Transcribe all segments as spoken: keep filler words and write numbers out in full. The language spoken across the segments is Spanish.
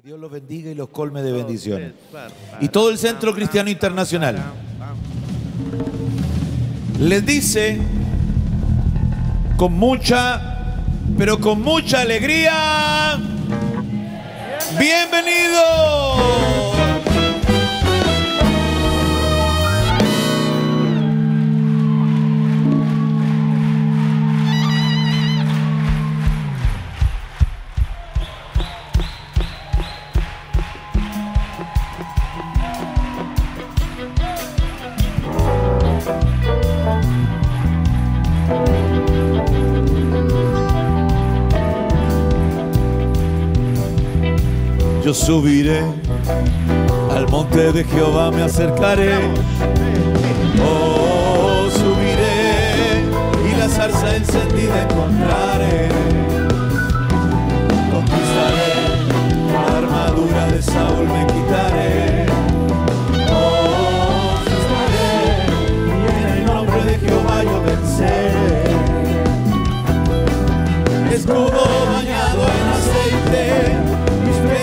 Que Dios los bendiga y los colme de bendiciones. Y todo el Centro Cristiano Internacional les dice con mucha, pero con mucha alegría, bienvenidos. Yo subiré al monte de Jehová, me acercaré, oh, subiré y la zarza encendida encontraré. Conquistaré la armadura de Saúl, me quitaré, oh, estaré, y en el nombre de Jehová yo venceré. Escudo bañado en aceite,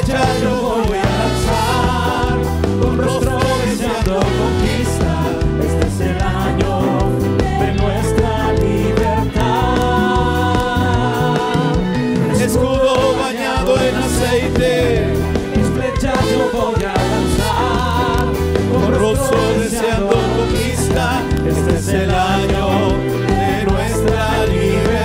ya yo voy a alzar, con rostro deseando conquista. Este es el año de nuestra libertad. Escudo bañado en aceite, mis flechas yo voy a lanzar,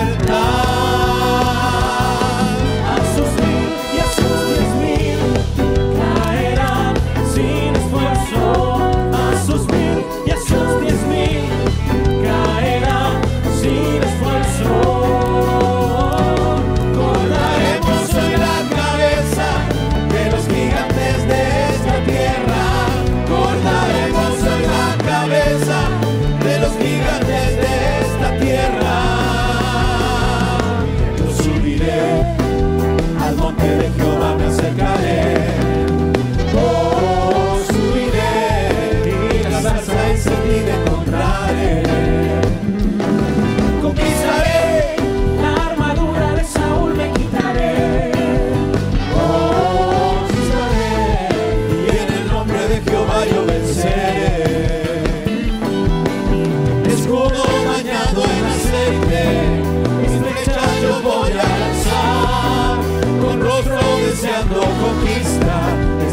con rostro deseando conquista.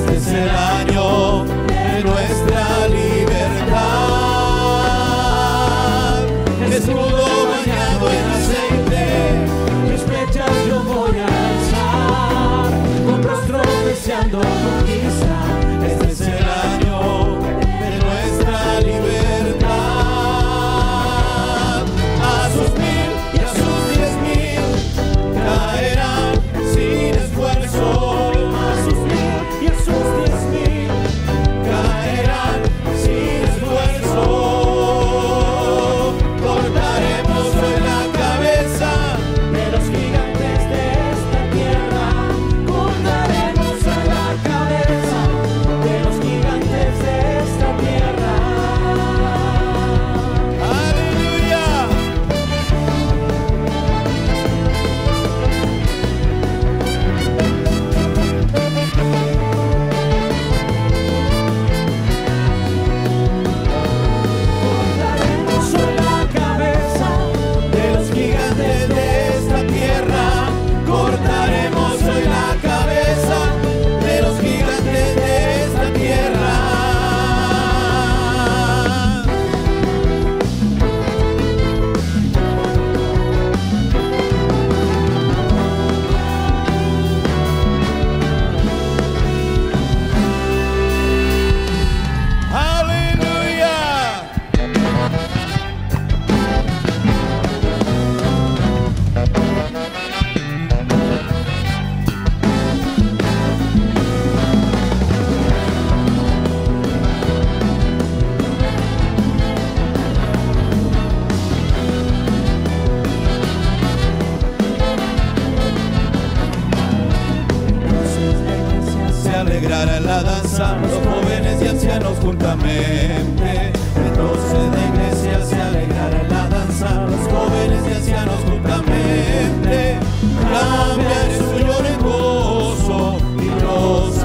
Este es el año de nuestra libertad. Cambia el suyo gozo y los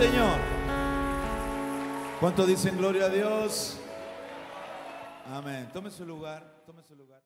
Señor. ¿Cuántos dicen gloria a Dios? Amén. Tome su lugar, tome su lugar.